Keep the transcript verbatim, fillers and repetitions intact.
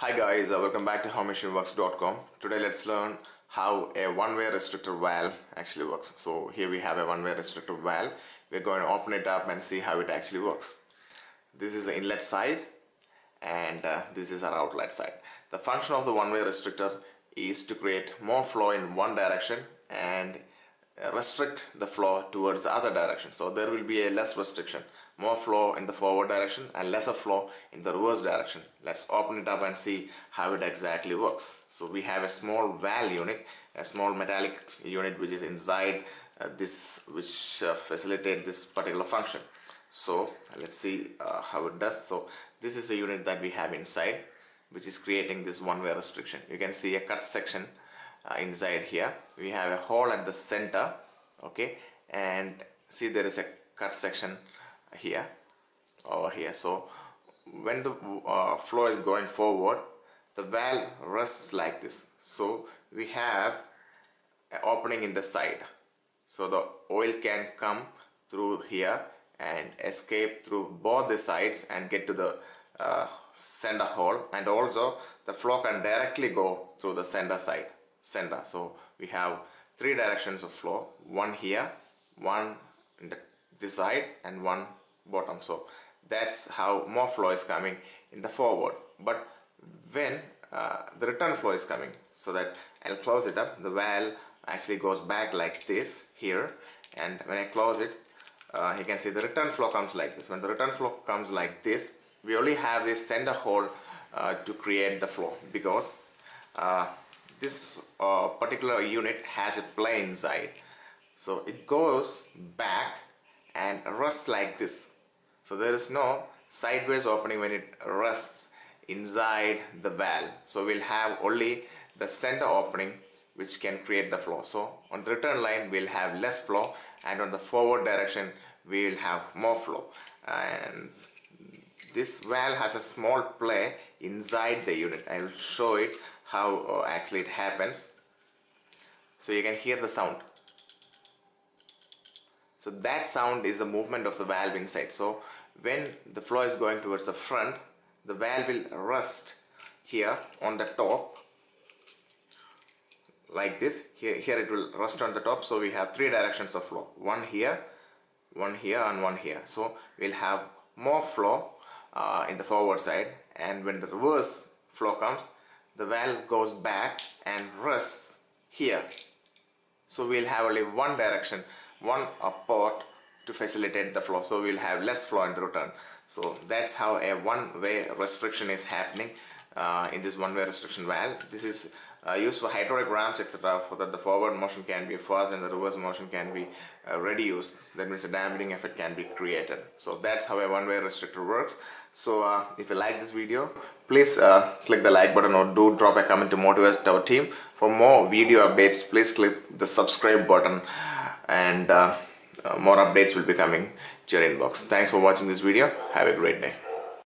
Hi guys, uh, welcome back to How Machine Works dot com. Today let's learn how a one-way restrictor valve actually works. So here we have a one-way restrictor valve. We're going to open it up and see how it actually works. This is the inlet side and uh, this is our outlet side. The function of the one-way restrictor is to create more flow in one direction and restrict the flow towards the other direction. So there will be a less restriction, more flow in the forward direction and lesser flow in the reverse direction. Let's open it up and see how it exactly works. So we have a small valve unit, a small metallic unit which is inside uh, this, which uh, facilitates this particular function. So let's see uh, how it does. So this is the unit that we have inside, which is creating this one-way restriction. You can see a cut section uh, inside here. We have a hole at the center, okay, and see there is a cut section here, over here. So when the uh, flow is going forward, the valve rests like this. So we have an opening in the side, so the oil can come through here and escape through both the sides and get to the uh, center hole, and also the flow can directly go through the center side, center. So we have three directions of flow, one here, one in the, this side, and one bottom. So that's how more flow is coming in the forward. But when uh, the return flow is coming, so that I'll close it up, the valve actually goes back like this here, and when I close it, uh, you can see the return flow comes like this. When the return flow comes like this, we only have this center hole uh, to create the flow, because uh, this uh, particular unit has a plane side. So it goes back and rests like this. So there is no sideways opening when it rests inside the valve. So we'll have only the center opening which can create the flow. So on the return line we'll have less flow, and on the forward direction we'll have more flow. And this valve has a small play inside the unit. I will show it how actually it happens. So you can hear the sound. So that sound is the movement of the valve inside. So when the flow is going towards the front, the valve will rest here on the top like this. Here, here it will rest on the top. So we have three directions of flow, one here, one here, and one here. So we'll have more flow uh, in the forward side, and when the reverse flow comes, the valve goes back and rests here. So we'll have only one direction, one port to facilitate the flow, so we'll have less flow in the return. So that's how a one-way restriction is happening uh, in this one-way restriction valve. This is uh, used for hydraulic ramps, et cetera, so that the forward motion can be fast and the reverse motion can be uh, reduced. That means a dampening effect can be created. So that's how a one-way restrictor works. So uh, if you like this video, please uh, click the like button, or do drop a comment to motivate our team. For more video updates, please click the subscribe button, and uh, uh, more updates will be coming to your inbox. Thanks for watching this video. Have a great day.